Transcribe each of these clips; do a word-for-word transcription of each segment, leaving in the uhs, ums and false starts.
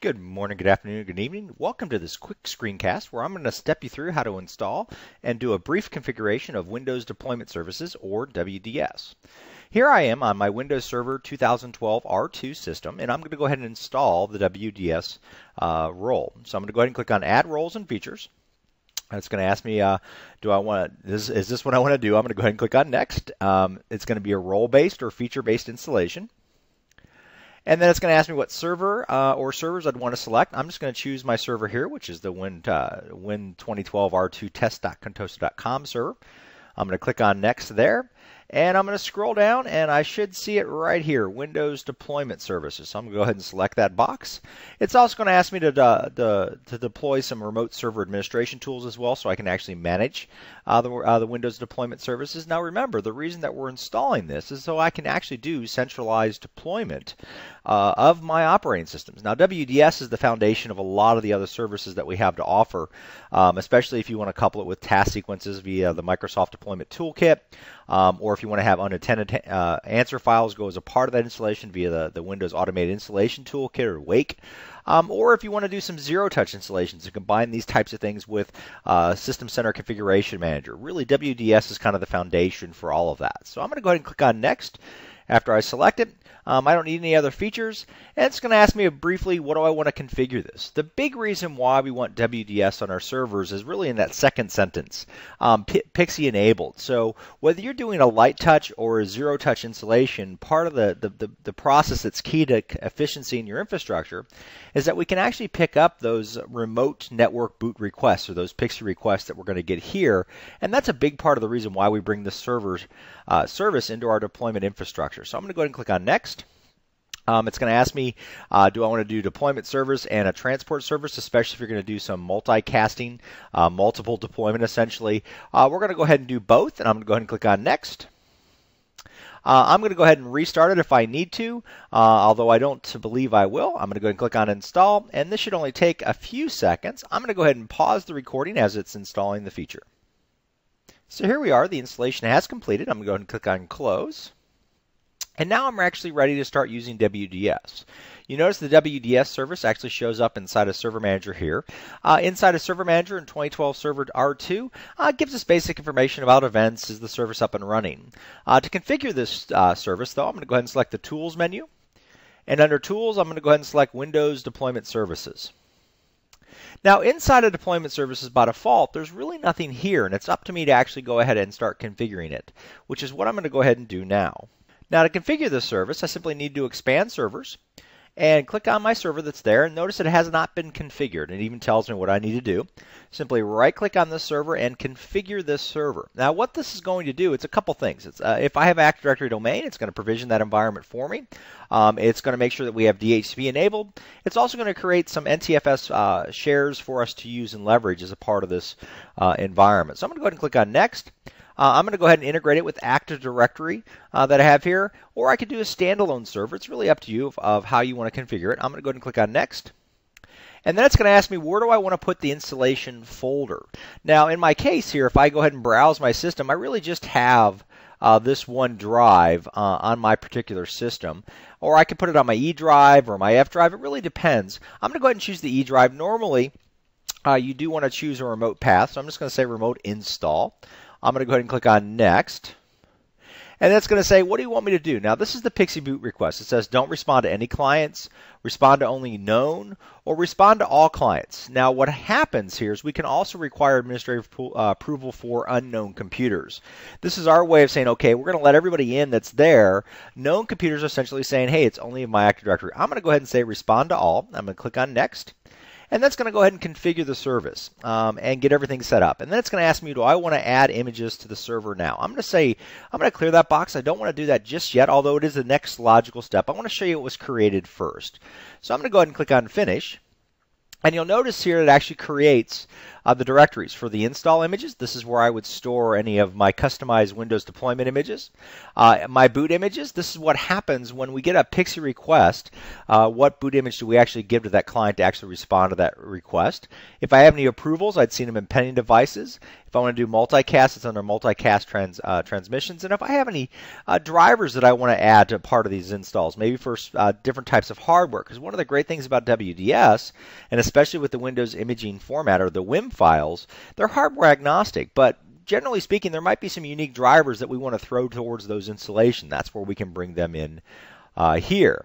Good morning, good afternoon, good evening. Welcome to this quick screencast where I'm going to step you through how to install and do a brief configuration of Windows Deployment Services, or W D S. Here I am on my Windows Server twenty twelve R two system, and I'm going to go ahead and install the W D S uh, role. So I'm going to go ahead and click on Add Roles and Features. And it's going to ask me, uh, do I want to, is, is this what I want to do? I'm going to go ahead and click on Next. Um, it's going to be a role-based or feature-based installation. And then it's going to ask me what server uh, or servers I'd want to select. I'm just going to choose my server here, which is the Win, uh, Win twenty twelve R two test dot contoso dot com server. I'm going to click on Next there. And I'm going to scroll down, and I should see it right here, Windows Deployment Services. So I'm going to go ahead and select that box. It's also going to ask me to, uh, to, to deploy some remote server administration tools as well, so I can actually manage uh, the, uh, the Windows Deployment Services. Now remember, the reason that we're installing this is so I can actually do centralized deployment uh, of my operating systems. Now W D S is the foundation of a lot of the other services that we have to offer, um, especially if you want to couple it with task sequences via the Microsoft Deployment Toolkit, um, or if If you want to have unattended uh, answer files go as a part of that installation via the, the Windows Automated Installation Toolkit, or WAKE, um, or if you want to do some zero-touch installations and combine these types of things with uh, System Center Configuration Manager. Really, W D S is kind of the foundation for all of that. So I'm going to go ahead and click on Next. After I select it, um, I don't need any other features, and it's going to ask me briefly, what do I want to configure this? The big reason why we want W D S on our servers is really in that second sentence, um, P X E enabled. So whether you're doing a light touch or a zero touch installation, part of the, the, the, the process that's key to efficiency in your infrastructure is that we can actually pick up those remote network boot requests, or those P X E requests that we're going to get here, and that's a big part of the reason why we bring the servers, uh, service into our deployment infrastructure. So I'm going to go ahead and click on Next. Um, it's going to ask me, uh, do I want to do deployment service and a transport service, especially if you're going to do some multicasting, uh, multiple deployment essentially. Uh, we're going to go ahead and do both, and I'm going to go ahead and click on Next. Uh, I'm going to go ahead and restart it if I need to, uh, although I don't believe I will. I'm going to go ahead and click on Install, and this should only take a few seconds. I'm going to go ahead and pause the recording as it's installing the feature. So here we are. The installation has completed. I'm going to go ahead and click on Close. And now I'm actually ready to start using W D S. You notice the W D S service actually shows up inside of Server Manager here. Uh, inside of Server Manager in twenty twelve Server R two, uh, gives us basic information about events. Is the service up and running? Uh, to configure this uh, service, though, I'm going to go ahead and select the Tools menu. And under Tools, I'm going to go ahead and select Windows Deployment Services. Now, inside of Deployment Services by default, there's really nothing here, and it's up to me to actually go ahead and start configuring it, which is what I'm going to go ahead and do now. Now to configure this service, I simply need to expand servers and click on my server that's there, and notice it has not been configured. It even tells me what I need to do. Simply right click on this server and configure this server. Now what this is going to do, it's a couple things. It's, uh, if I have Active Directory domain, it's going to provision that environment for me. Um, it's going to make sure that we have D H C P enabled. It's also going to create some N T F S uh, shares for us to use and leverage as a part of this uh, environment. So I'm going to go ahead and click on Next. Uh, I'm going to go ahead and integrate it with Active Directory uh, that I have here, or I could do a standalone server. It's really up to you of, of how you want to configure it. I'm going to go ahead and click on Next. And then it's going to ask me, where do I want to put the installation folder? Now, in my case here, if I go ahead and browse my system, I really just have uh, this one drive uh, on my particular system. Or I could put it on my E drive or my F drive. It really depends. I'm going to go ahead and choose the E drive. Normally, uh, you do want to choose a remote path, so I'm just going to say remote install. I'm going to go ahead and click on Next. And that's going to say, what do you want me to do? Now, this is the P X E boot request. It says, don't respond to any clients, respond to only known, or respond to all clients. Now, what happens here is we can also require administrative uh, approval for unknown computers. This is our way of saying, okay, we're going to let everybody in that's there. Known computers are essentially saying, hey, it's only in my Active Directory. I'm going to go ahead and say respond to all. I'm going to click on Next. And that's going to go ahead and configure the service um, and get everything set up. And then it's going to ask me, do I want to add images to the server now? I'm going to say, I'm going to clear that box. I don't want to do that just yet, although it is the next logical step. I want to show you what was created first. So I'm going to go ahead and click on Finish. And you'll notice here it actually creates Uh, the directories for the install images, this is where I would store any of my customized Windows deployment images. Uh, my boot images, this is what happens when we get a P X E request. Uh, what boot image do we actually give to that client to actually respond to that request? If I have any approvals, I'd see them in pending devices. If I want to do multicast, it's under multicast trans, uh, transmissions. And if I have any uh, drivers that I want to add to part of these installs, maybe for uh, different types of hardware, because one of the great things about W D S, and especially with the Windows imaging format or the W I M files, they're hardware agnostic, but generally speaking, there might be some unique drivers that we want to throw towards those installation. That's where we can bring them in uh, here.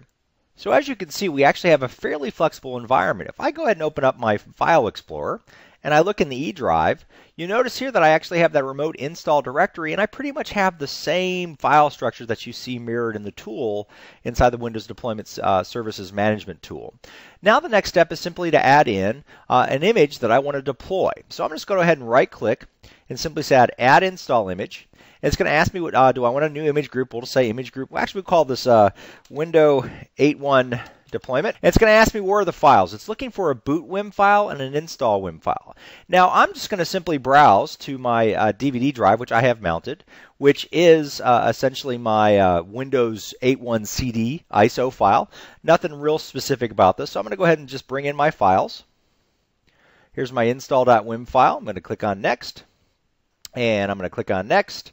So as you can see, we actually have a fairly flexible environment. If I go ahead and open up my File Explorer, and I look in the E drive, you notice here that I actually have that remote install directory, and I pretty much have the same file structure that you see mirrored in the tool inside the Windows Deployment uh, Services Management tool. Now the next step is simply to add in uh, an image that I want to deploy. So I'm just going to go ahead and right click and simply say add, add install image. And it's going to ask me, what, uh, do I want a new image group? We'll just say image group. We'll actually call this uh, Windows eight one deployment. It's going to ask me where are the files. It's looking for a boot W I M file and an install W I M file. Now I'm just going to simply browse to my uh, D V D drive, which I have mounted, which is uh, essentially my uh, Windows eight one C D I S O file. Nothing real specific about this, so I'm going to go ahead and just bring in my files. Here's my install.wim file. I'm going to click on next, and I'm going to click on next.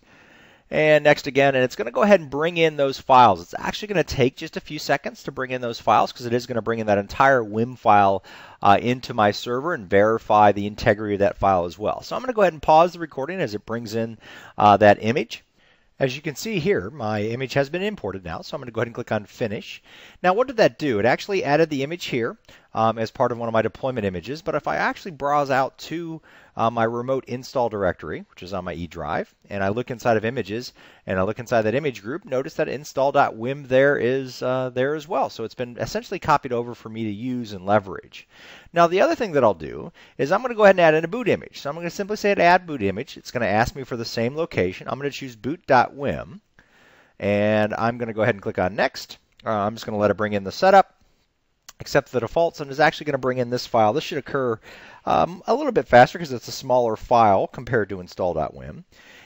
And next again, and it's going to go ahead and bring in those files. It's actually going to take just a few seconds to bring in those files because it is going to bring in that entire W I M file uh, into my server and verify the integrity of that file as well. So I'm going to go ahead and pause the recording as it brings in uh, that image. As you can see here, my image has been imported now, so I'm going to go ahead and click on Finish. Now what did that do? It actually added the image here um, as part of one of my deployment images, but if I actually browse out to uh, my remote install directory, which is on my E drive, and I look inside of images, and I look inside that image group, notice that install.wim there is uh, there as well. So it's been essentially copied over for me to use and leverage. Now the other thing that I'll do is I'm going to go ahead and add in a boot image. So I'm going to simply say add boot image. It's going to ask me for the same location. I'm going to choose boot.wim. W I M, and I'm going to go ahead and click on next. Uh, I'm just going to let it bring in the setup, accept the defaults, and it's actually going to bring in this file. This should occur um, a little bit faster because it's a smaller file compared to install.wim.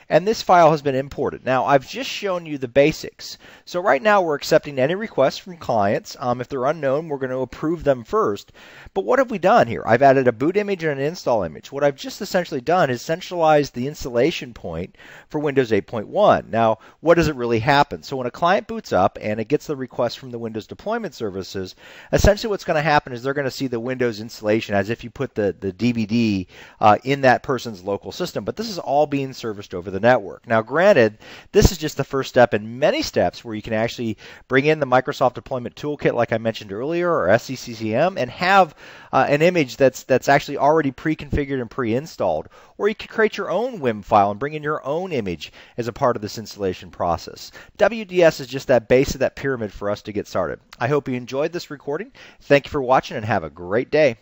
And this file has been imported. Now I've just shown you the basics. So right now we're accepting any requests from clients. Um, if they're unknown, we're going to approve them first. But what have we done here? I've added a boot image and an install image. What I've just essentially done is centralized the installation point for Windows eight point one. Now what does it really happen? So when a client boots up and it gets the request from the Windows Deployment Services, essentially what's going to happen is they're going to see the Windows installation as if you put the, the D V D uh, in that person's local system. But this is all being serviced over the the network. Now granted, this is just the first step in many steps where you can actually bring in the Microsoft Deployment Toolkit like I mentioned earlier, or S D C C M, and have uh, an image that's that's actually already pre-configured and pre-installed. Or you can create your own W I M file and bring in your own image as a part of this installation process. W D S is just that base of that pyramid for us to get started. I hope you enjoyed this recording. Thank you for watching and have a great day.